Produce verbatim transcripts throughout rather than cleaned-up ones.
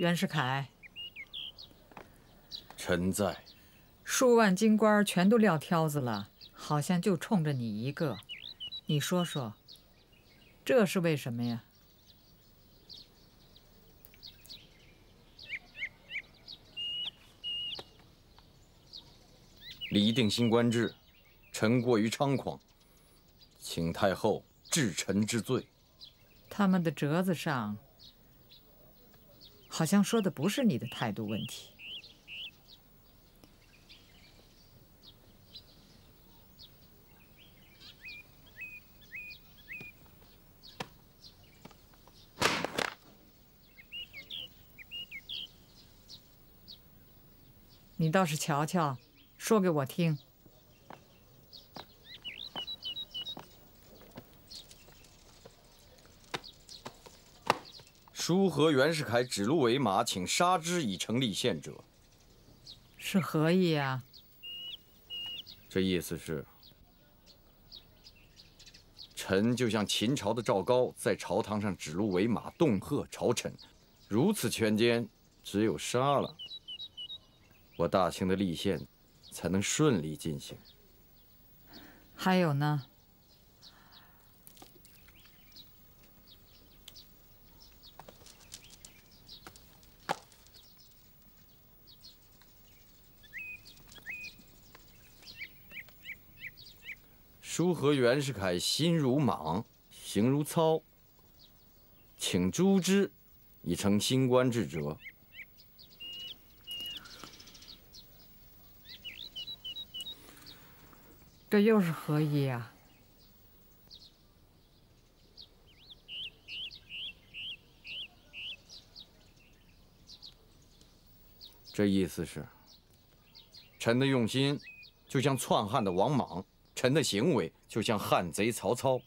袁世凯。臣在。数万京官全都撂挑子了，好像就冲着你一个。你说说，这是为什么呀？ 黎定新官制，臣过于猖狂，请太后治臣之罪。他们的折子上好像说的不是你的态度问题。你倒是瞧瞧。 说给我听。疏和袁世凯指鹿为马，请杀之以成立宪者，是何意啊？这意思是，臣就像秦朝的赵高在朝堂上指鹿为马，恫吓朝臣，如此权奸，只有杀了，我大清的立宪。 才能顺利进行。还有呢？疏和袁世凯心如莽，行如操，请诛之，以成新官制折。 这又是何意啊？这意思是，臣的用心就像篡汉的王莽，臣的行为就像汉贼曹操。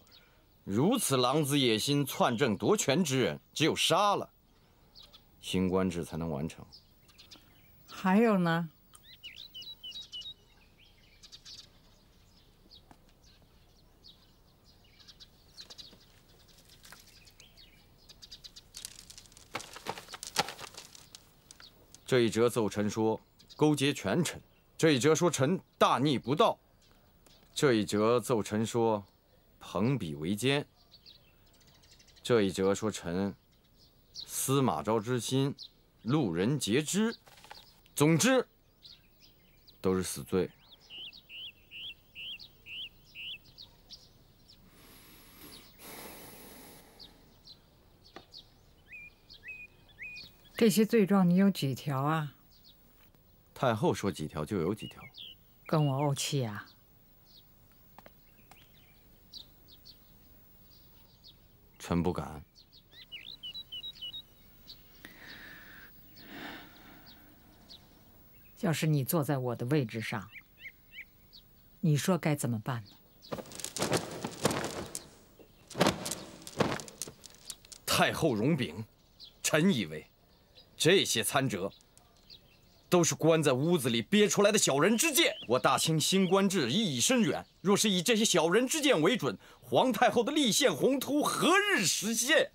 如此狼子野心、篡政夺权之人，只有杀了，新官制才能完成。还有呢？ 这一折奏臣说勾结权臣，这一折说臣大逆不道，这一折奏臣说朋比为奸，这一折说臣司马昭之心，路人皆知，总之都是死罪。这些罪状你有几条啊？太后说几条就有几条，跟我怄气啊！臣不敢。要是你坐在我的位置上，你说该怎么办呢？太后容禀，臣以为。 这些参折都是关在屋子里憋出来的小人之见。我大清新官制意义深远，若是以这些小人之见为准，皇太后的立宪宏图何日实现？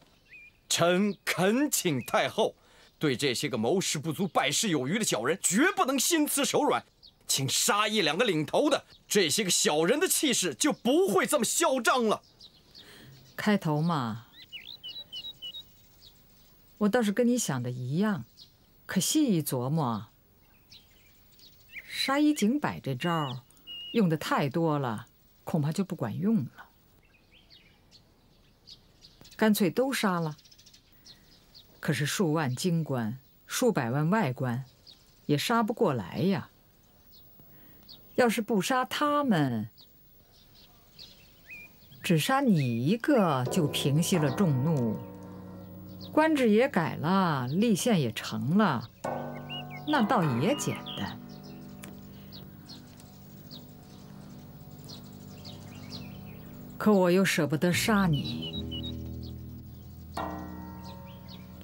臣恳请太后，对这些个谋事不足、败事有余的小人，绝不能心慈手软，请杀一两个领头的，这些个小人的气势就不会这么嚣张了。开头嘛。 我倒是跟你想的一样，可细一琢磨，杀一儆百这招用的太多了，恐怕就不管用了。干脆都杀了。可是数万京官、数百万外官，也杀不过来呀。要是不杀他们，只杀你一个，就平息了众怒。 官制也改了，立宪也成了，那倒也简单。可我又舍不得杀你，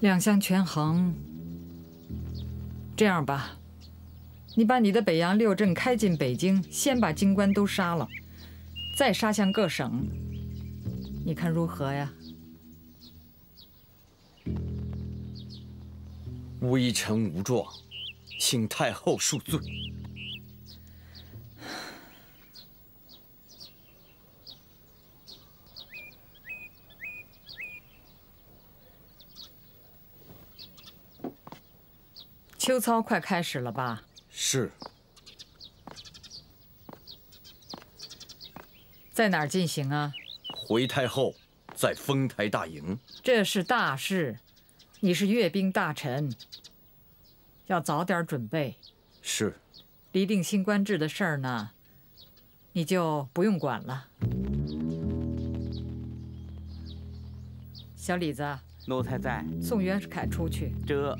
两相权衡。这样吧，你把你的北洋六镇开进北京，先把京官都杀了，再杀向各省，你看如何呀？微臣无状，请太后恕罪。秋操快开始了吧？是。在哪儿进行啊？回太后，在丰台大营。这是大事，你是阅兵大臣，要早点准备。是。厘定新官制的事儿呢，你就不用管了。小李子，奴才在。送袁世凯出去。这。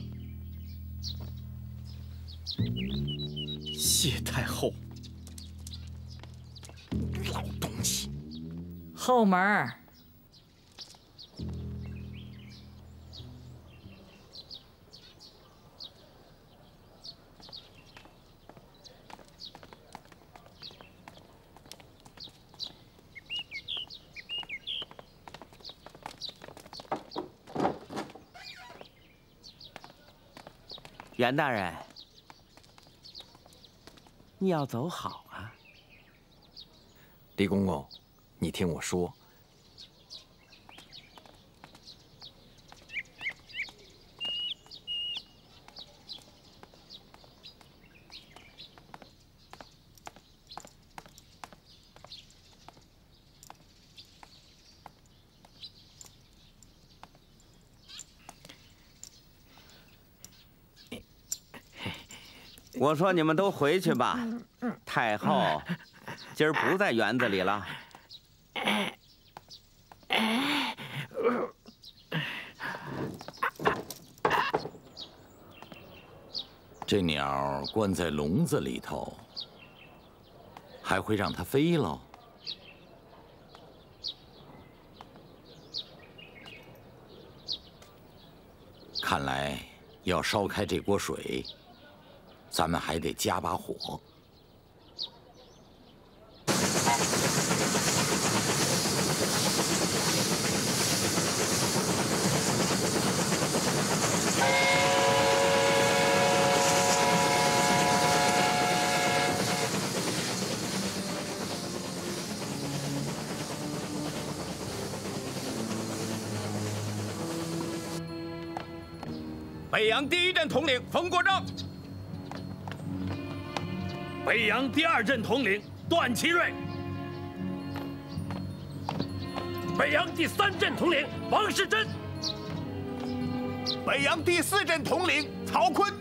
谢太后。 老东西，后门儿。袁大人，你要走好。 李公公，你听我说，我说你们都回去吧，太后。 今儿不在园子里了。这鸟关在笼子里头，还会让它飞喽？看来要烧开这锅水，咱们还得加把火。 北洋第一镇统领冯国璋，北洋第二镇统领段祺瑞，北洋第三镇统领王世贞，北洋第四镇统领曹锟，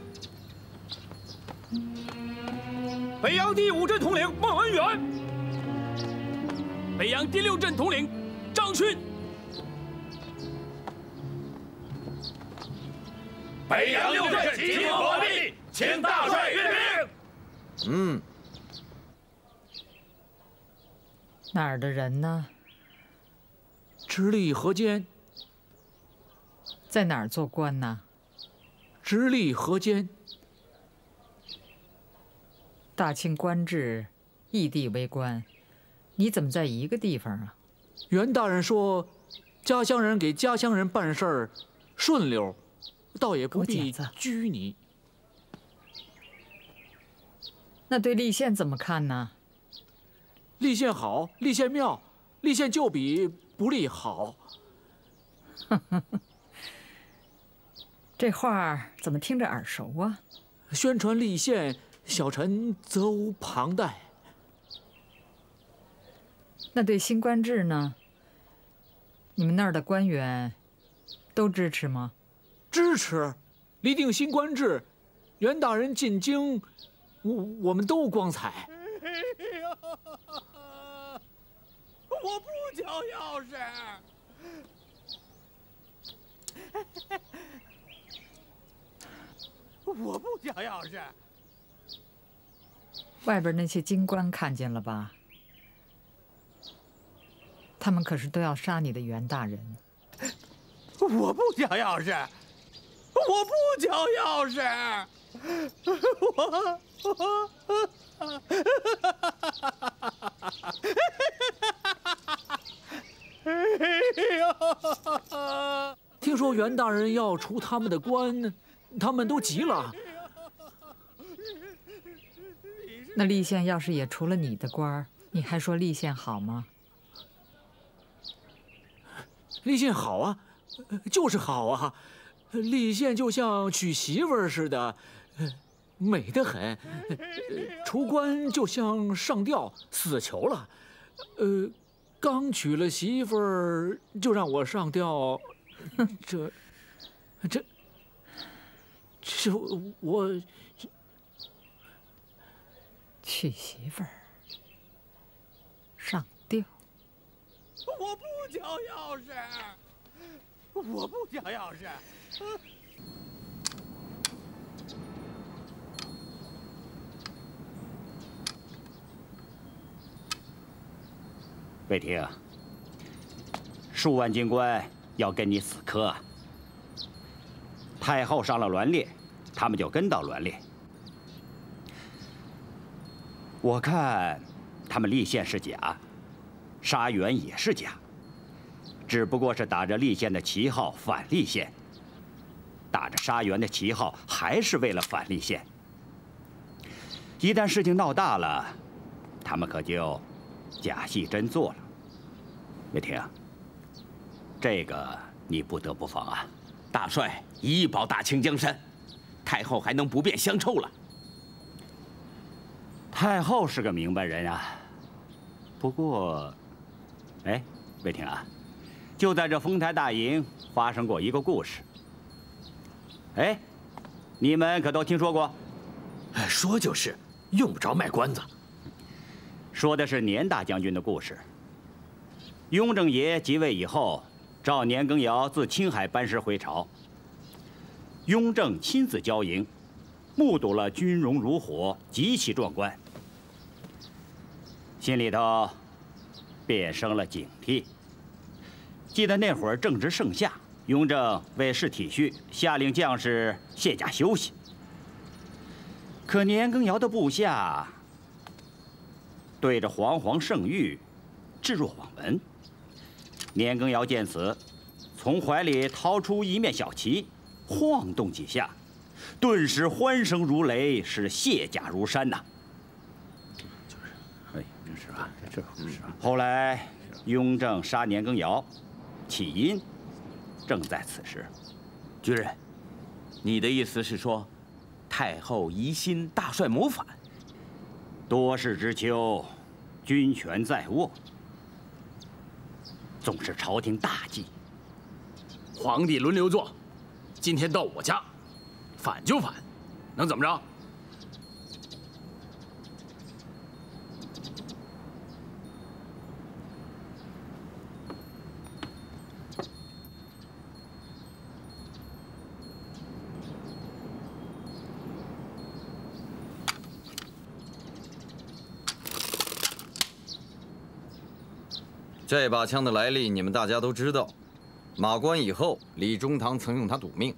北洋第五镇统领孟恩元，北洋第六镇统领张勋。 北洋六镇集合完毕，请大帅阅兵。嗯，哪儿的人呢？直隶河间。在哪儿做官呢？直隶河间。大清官制，异地为官，你怎么在一个地方啊？袁大人说，家乡人给家乡人办事儿顺溜。 倒也不必拘泥。那对立宪怎么看呢？立宪好，立宪妙，立宪就比不立好。这话怎么听着耳熟啊？宣传立宪，小臣责无旁贷。那对新官制呢？你们那儿的官员都支持吗？ 支持，厘定新官制，袁大人进京，我我们都光彩。我不交钥匙，我不交钥匙。外边那些京官看见了吧？他们可是都要杀你的袁大人。我不交钥匙。 我不交钥匙，我我听说袁大人要除他们的官，他们都急了。那立宪要是也除了你的官儿，你还说立宪好吗？立宪好啊，就是好啊。立宪就像娶媳妇儿似的，美得很。除官就像上吊，死囚了。呃，刚娶了媳妇儿就让我上吊，这。 这，这我娶媳妇儿上吊。我不抢钥匙，我不抢钥匙。魏婷，数万军官要跟你死磕啊！ 太后上了銮列，他们就跟到銮列。我看他们立宪是假，杀元也是假，只不过是打着立宪的旗号反立宪，打着杀元的旗号还是为了反立宪。一旦事情闹大了，他们可就假戏真做了。魏婷，这个你不得不防啊。 大帅一意保大清江山，太后还能不辨乡愁了？太后是个明白人啊。不过，哎，魏婷啊，就在这丰台大营发生过一个故事。哎，你们可都听说过？说就是，用不着卖关子。说的是年大将军的故事。雍正爷即位以后。 照年羹尧自青海班师回朝，雍正亲自交营，目睹了军容如火，极其壮观，心里头便生了警惕。记得那会儿正值盛夏，雍正为试体恤，下令将士卸甲休息。可年羹尧的部下对着煌煌圣域置若罔闻。 年羹尧见此，从怀里掏出一面小旗，晃动几下，顿时欢声如雷，是卸甲如山呐、啊。就是，哎，这是啊，这是啊。后来，雍正杀年羹尧，起因正在此时。举人，你的意思是说，太后疑心大帅谋反？多事之秋，军权在握。 总是朝廷大计，皇帝轮流坐，今天到我家，反就反，能怎么着？这把枪的来历，你们大家都知道。马关以后，李中堂曾用它赌命。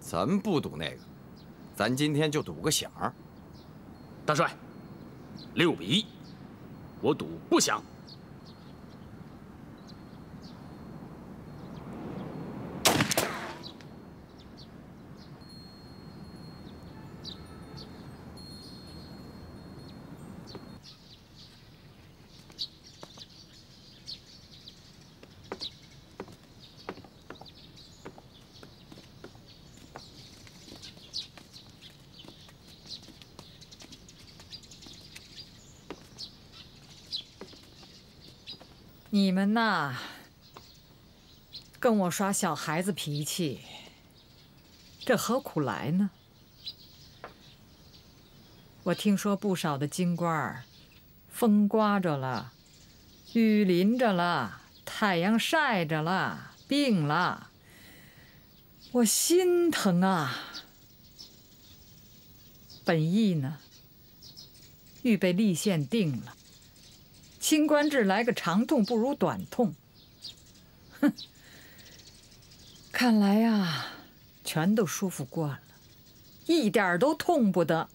咱不赌那个，咱今天就赌个响。大帅，六比一，我赌不响。你们呐，跟我耍小孩子脾气，这何苦来呢？我听说不少的京官儿，风刮着了，雨淋着了，太阳晒着了，病了，我心疼啊。本意呢，预备立宪定了。 清官制来个长痛不如短痛，哼！看来呀、啊，全都舒服惯了，一点都痛不得。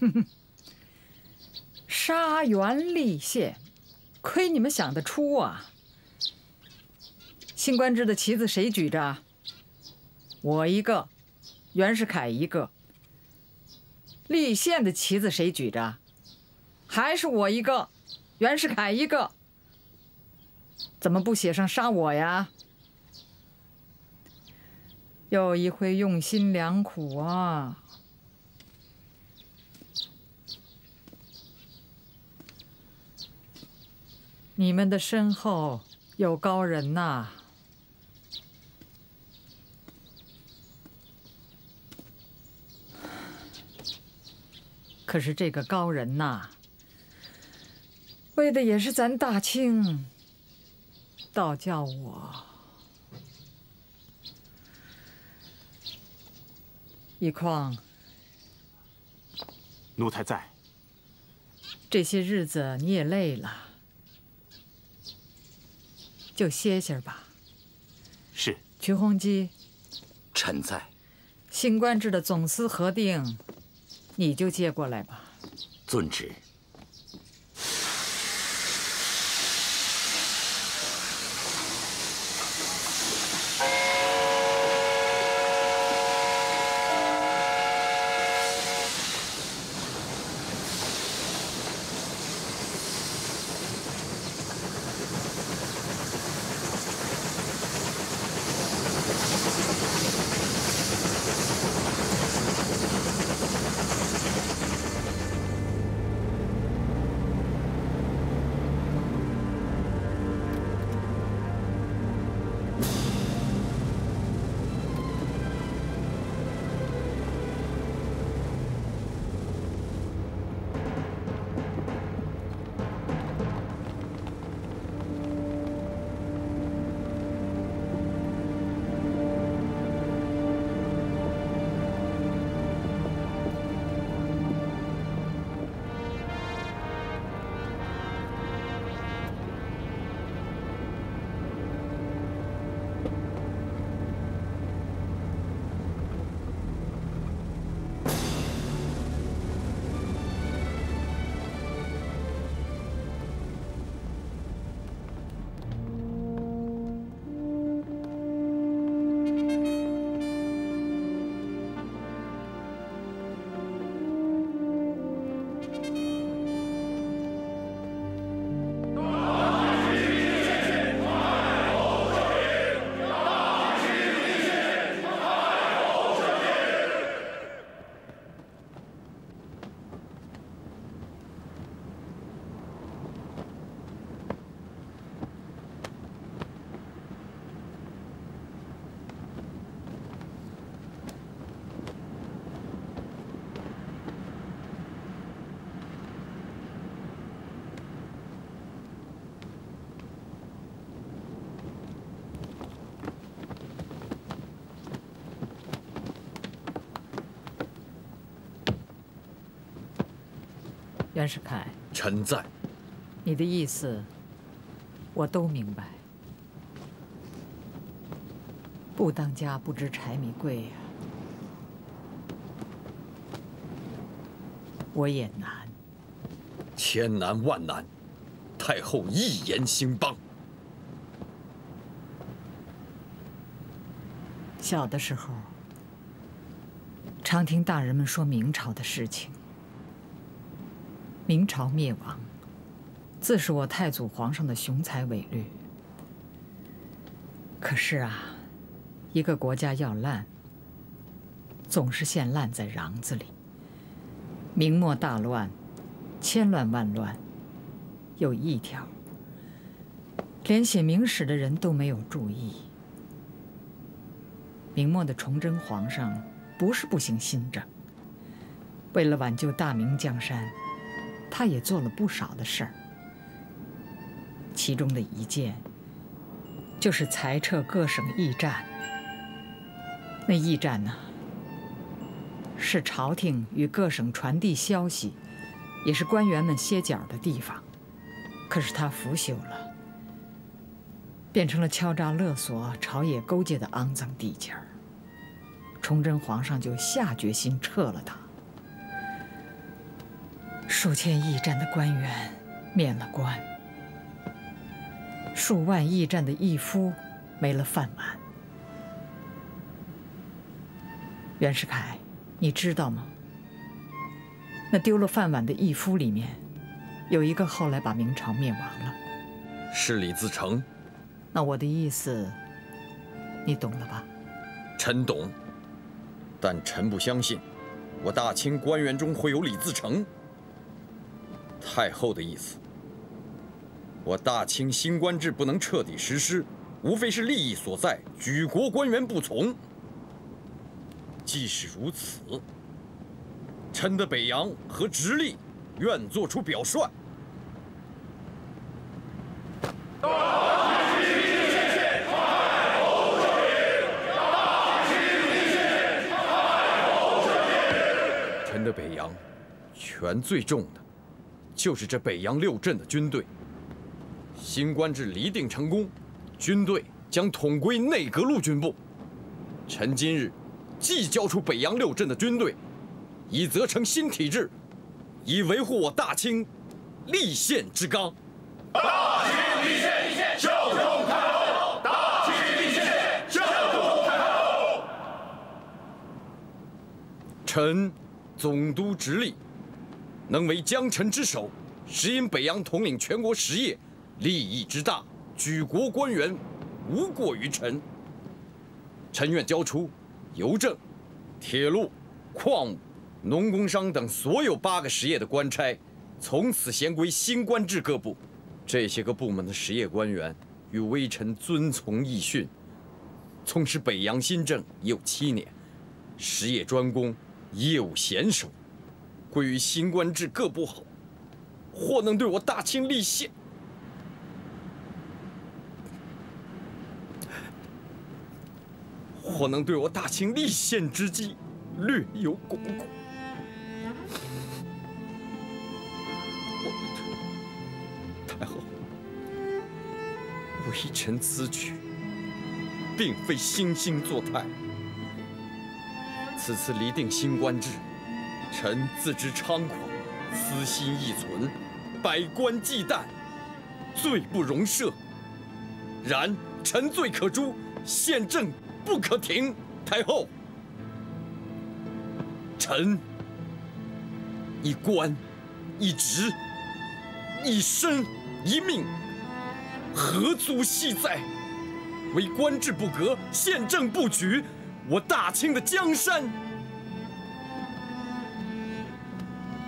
哼，杀猿立宪，亏你们想得出啊！新官制的旗子谁举着？我一个，袁世凯一个。 立宪的旗子谁举着？还是我一个，袁世凯一个。怎么不写上杀我呀？又一回用心良苦啊！你们的身后有高人呐！ 可是这个高人呐，为的也是咱大清，倒叫我一匡。奴才在。这些日子你也累了，就歇歇吧。是。瞿鸿基，臣在。新官制的总司核定。 你就接过来吧，遵旨。袁世凯，臣在。你的意思，我都明白。不当家不知柴米贵呀，我也难。千难万难，太后一言兴邦。小的时候，常听大人们说明朝的事情。 明朝灭亡，自是我太祖皇上的雄才伟略。可是啊，一个国家要烂，总是先烂在瓤子里。明末大乱，千乱万乱，有一条，连写明史的人都没有注意。明末的崇祯皇上不是不行新政，为了挽救大明江山。 他也做了不少的事儿，其中的一件就是裁撤各省驿站。那驿站呢，是朝廷与各省传递消息，也是官员们歇脚的地方。可是它腐朽了，变成了敲诈勒索、朝野勾结的肮脏地界儿。崇祯皇上就下决心撤了它。数千驿站的官员免了官，数万驿站的驿夫没了饭碗。 袁世凯，你知道吗？那丢了饭碗的义夫里面，有一个后来把明朝灭亡了，是李自成。那我的意思，你懂了吧？臣懂，但臣不相信，我大清官员中会有李自成。太后的意思，我大清新官制不能彻底实施，无非是利益所在，举国官员不从。 即使如此，臣的北洋和直隶愿做出表率。大清立宪，太后之命；大清立宪，太后之命。臣的北洋，权最重的，就是这北洋六镇的军队。新官制厘定成功，军队将统归内阁陆军部。臣今日。 既交出北洋六镇的军队，以责成新体制，以维护我大清立宪之纲。大清立宪，效忠太后。大清立宪，效忠太后。臣总督直隶，能为江臣之首，实因北洋统领全国实业，利益之大，举国官员无过于臣。臣愿交出。 邮政、铁路、矿务、农工商等所有八个实业的官差，从此闲归新官制各部。这些个部门的实业官员与微臣遵从议训，从事北洋新政已有七年，实业专攻，业务娴熟。归于新官制各部后，或能对我大清立宪。 或能对我大清立宪之机略有巩固。太后，微臣此举并非惺惺作态。此次厘定新官制，臣自知猖狂，私心易存，百官忌惮，罪不容赦。然臣罪可诛，宪政。 不可停，太后。臣一官一职一身一命，何足惜哉？为官制不革，宪政不举，我大清的江山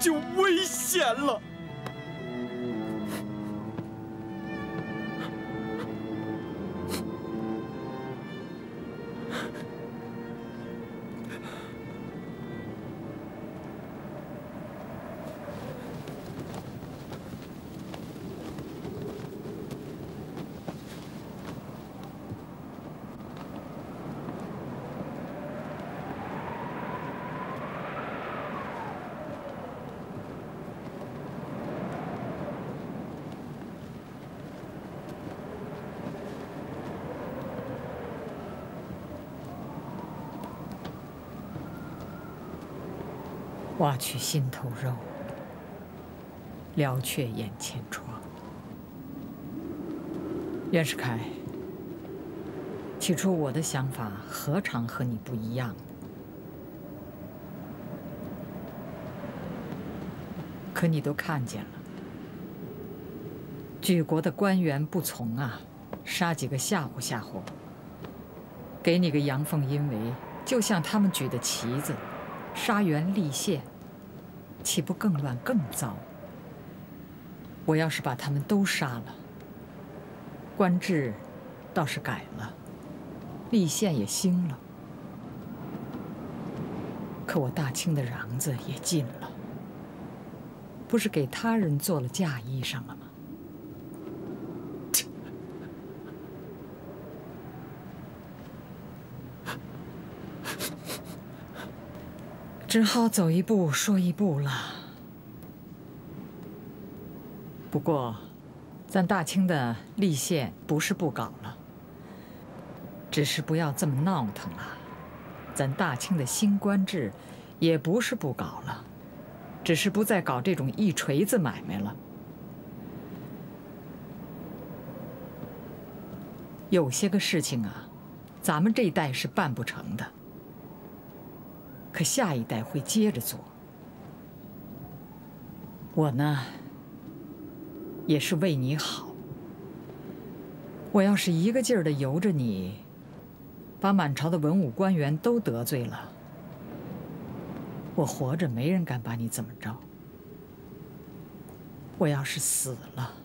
就危险了。 挖去心头肉，了却眼前疮。袁世凯，起初我的想法何尝和你不一样？可你都看见了，举国的官员不从啊，杀几个吓唬吓唬，给你个阳奉阴违，就像他们举的旗子，杀袁立宪。 岂不更乱更糟？我要是把他们都杀了，官制倒是改了，立宪也兴了，可我大清的瓤子也尽了，不是给他人做了嫁衣裳了吗？只好走一步说一步了。不过，咱大清的立宪不是不搞了，只是不要这么闹腾了。咱大清的新官制也不是不搞了，只是不再搞这种一锤子买卖了。 有些个事情啊，咱们这一代是办不成的，可下一代会接着做。我呢，也是为你好。我要是一个劲儿的由着你，把满朝的文武官员都得罪了，我活着没人敢把你怎么着。我要是死了。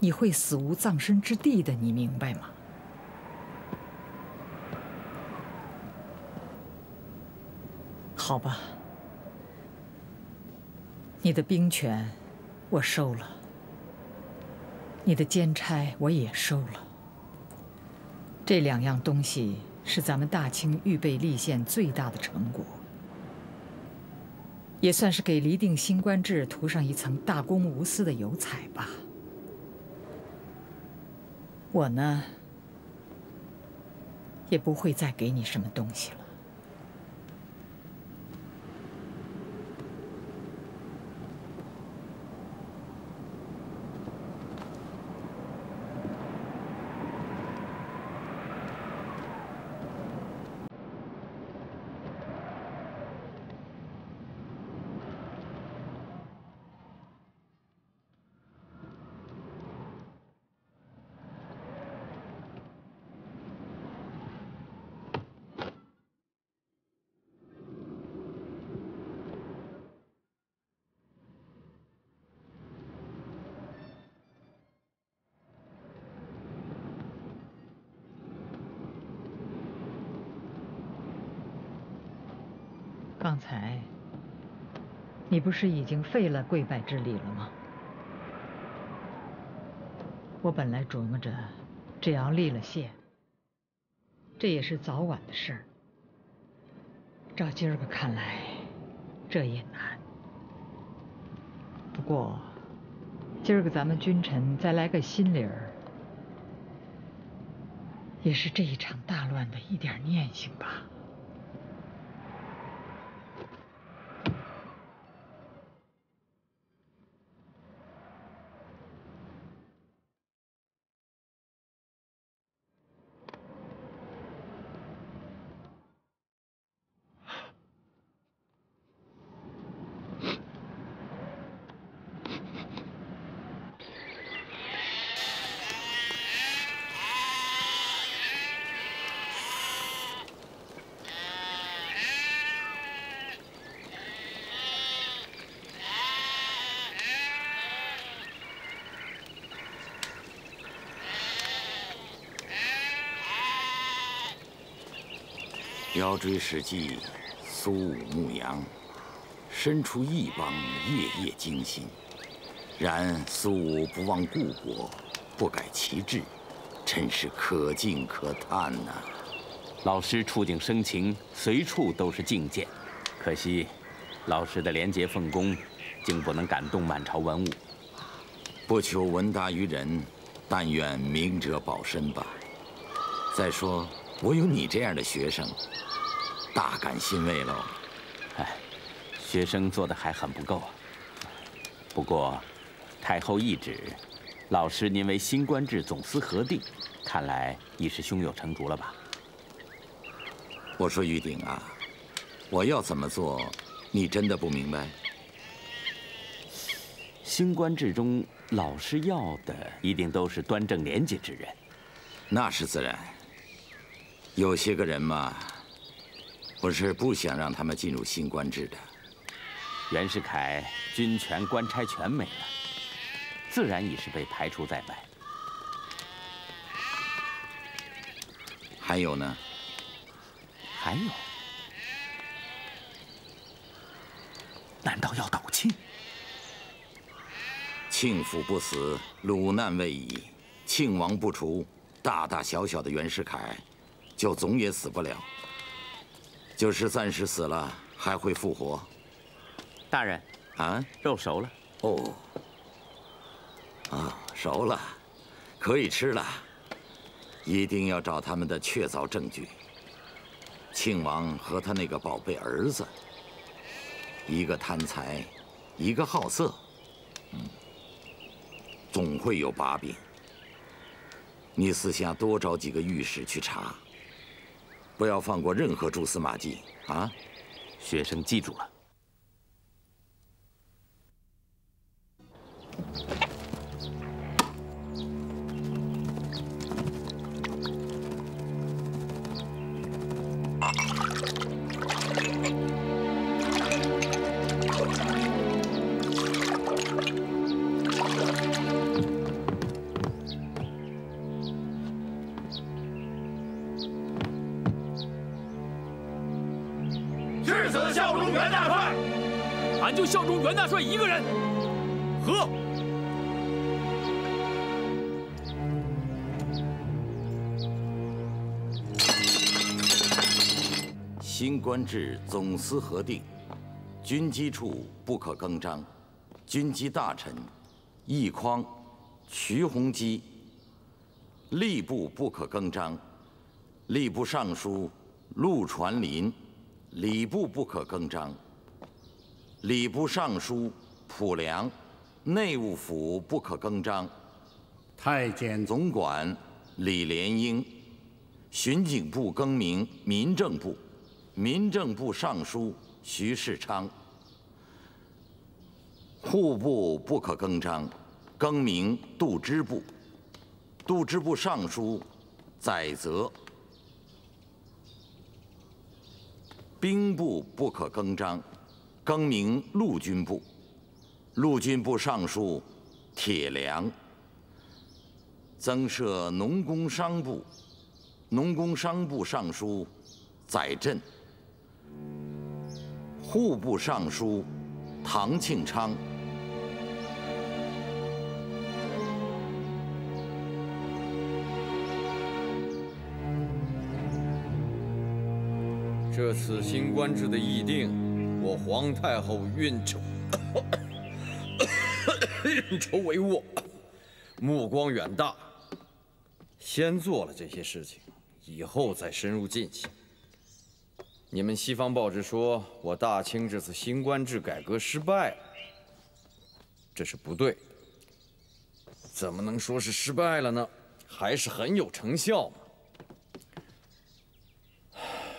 你会死无葬身之地的，你明白吗？好吧，你的兵权我收了，你的监差我也收了。这两样东西是咱们大清预备立宪最大的成果，也算是给厘定新官制涂上一层大公无私的油彩吧。 我呢，也不会再给你什么东西了。刚才，你不是已经废了跪拜之礼了吗？我本来琢磨着，只要立了宪，这也是早晚的事儿。照今儿个看来，这也难。不过，今儿个咱们君臣再来个新理儿，也是这一场大乱的一点念性吧。 腰追史记，苏武牧羊，身处异邦，夜夜惊心。然苏武不忘故国，不改其志，真是可敬可叹呐、啊。老师触景生情，随处都是境界。可惜，老师的廉洁奉公，竟不能感动满朝文武。不求闻达于人，但愿明哲保身吧。再说。 我有你这样的学生，大感欣慰喽。哎，学生做的还很不够啊。不过，太后懿旨，老师您为新官制总司核定，看来已是胸有成竹了吧？我说玉鼎啊，我要怎么做，你真的不明白？新官制中，老师要的一定都是端正廉洁之人。那是自然。 有些个人嘛，我是不想让他们进入新官制的。袁世凯军权官差全没了，自然已是被排除在外。还有呢？还有？难道要倒庆？庆府不死，鲁难未已。庆王不除，大大小小的袁世凯。 就总也死不了，就是暂时死了，还会复活？大人啊，肉熟了。哦，啊，熟了，可以吃了。一定要找他们的确凿证据。庆王和他那个宝贝儿子，一个贪财，一个好色，嗯，总会有把柄。 你私下多找几个御史去查，不要放过任何蛛丝马迹啊！学生记住了。官制总司核定，军机处不可更张，军机大臣、奕匡、瞿鸿基；吏部不可更张，吏部尚书陆传林；礼部不可更张，礼部尚书溥良；内务府不可更张，太监总管李莲英；巡警部更名民政部。 民政部尚书徐世昌，户部不可更张，更名度支部；度支部尚书载泽，兵部不可更张，更名陆军部；陆军部尚书铁良，增设农工商部；农工商部尚书载振。 户部尚书唐庆昌，这次新官制的议定，我皇太后运筹运筹帷幄，目光远大，先做了这些事情，以后再深入进行。 你们西方报纸说我大清这次新官制改革失败了，这是不对的。怎么能说是失败了呢？还是很有成效嘛。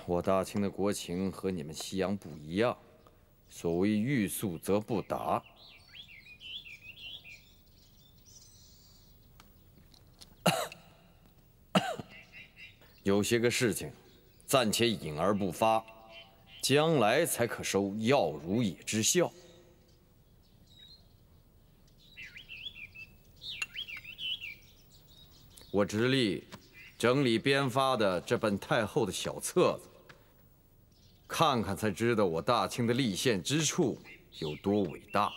我大清的国情和你们西洋不一样，所谓欲速则不达。有些个事情。 暂且隐而不发，将来才可收药如也之效。我直隶整理编发的这本太后的小册子，看看才知道我大清的立宪之处有多伟大。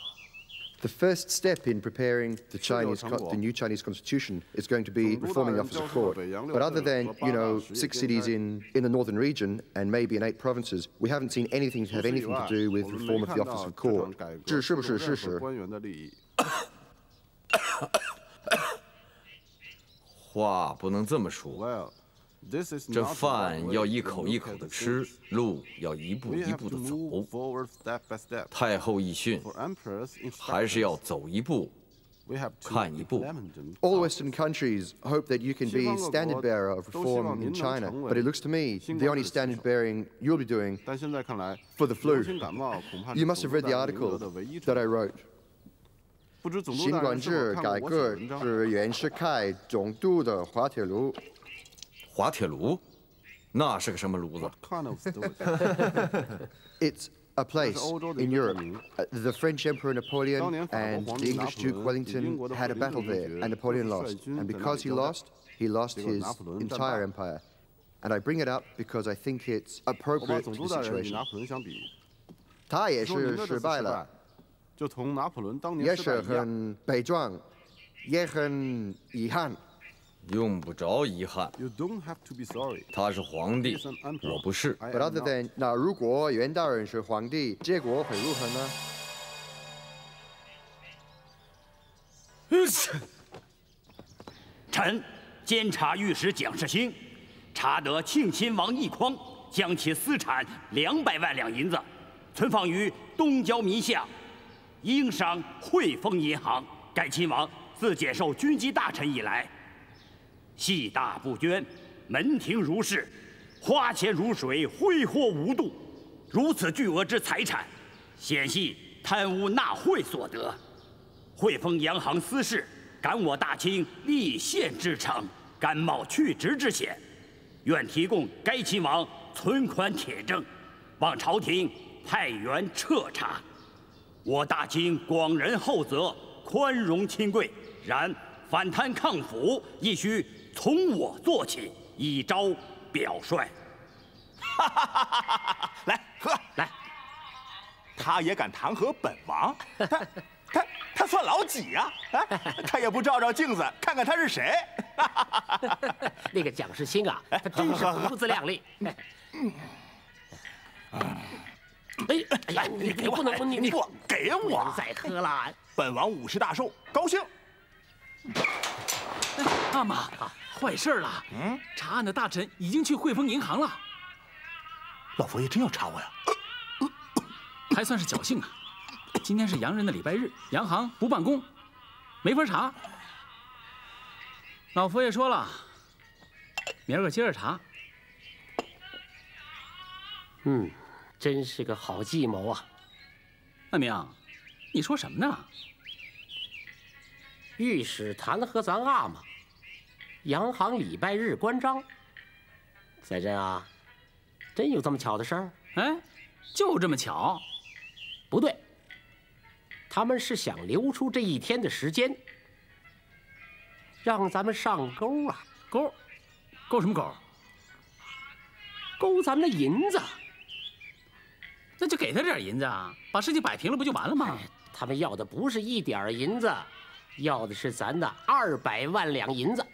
The first step in preparing the Chinese, the new Chinese constitution is going to be reforming the Office of Court. But other than, you know, six cities in, in the northern region and maybe in eight provinces, we haven't seen anything have anything to do with reform of the Office of Court. 是是不是事实？话不能这么说。这饭要一口一口的吃，路要一步一步的走。太后懿训，还是要走一步，看一步。All Western countries hope that you can be standard bearer of reform in China, but it looks to me the only standard bearing you'll be doing for the flu. You must have read the article that I wrote. 新官制改革是袁世凯总督的滑铁卢。 滑铁卢，那是个什么炉子 ？It's a place in Europe. The French Emperor Napoleon and the English Duke Wellington had a battle there, and Napoleon lost. And because he lost, he lost his entire empire. And I bring it up because I think it's appropriate to the situation. 他也是失败了，也是很悲壮，也很遗憾。用不着遗憾。他是皇帝，我不是。But other than, 那如果袁大人是皇帝，结果会如何呢？ 臣监察御史蒋世兴，查得庆亲王奕匡将其私产两百万两银子存放于东郊民巷英商汇丰银行。该亲王自解授军机大臣以来，系大不捐，门庭如市，花钱如水，挥霍无度。如此巨额之财产，显系贪污纳贿所得。 汇丰洋行私事，感我大清立宪之诚，甘冒去职之险，愿提供该亲王存款铁证，望朝廷派员彻查。我大清广仁厚泽，宽容亲贵，然反贪抗腐亦需从我做起，以昭表率。哈哈哈哈哈哈！来喝来，他也敢弹劾本王？他他算老几呀？啊，他也不照照镜子，看看他是谁。那个蒋世兴啊，他真是不自量力。哎哎呀，你给我，不能，你不给我再喝了。本王五十大寿，高兴。大妈，坏事了！嗯，查案的大臣已经去汇丰银行了。老佛爷真要查我呀？还算是侥幸啊。 今天是洋人的礼拜日，洋行不办公，没法查。老佛爷说了，明儿个接着查。嗯，真是个好计谋啊！大明，你说什么呢？御史弹劾咱阿玛，洋行礼拜日关张。在这啊，真有这么巧的事儿？哎，就这么巧？不对。 他们是想留出这一天的时间，让咱们上钩啊！钩，钩什么钩？钩咱们的银子。那就给他点银子啊，把事情摆平了不就完了吗？他们要的不是一点银子，要的是咱的二百万两银子。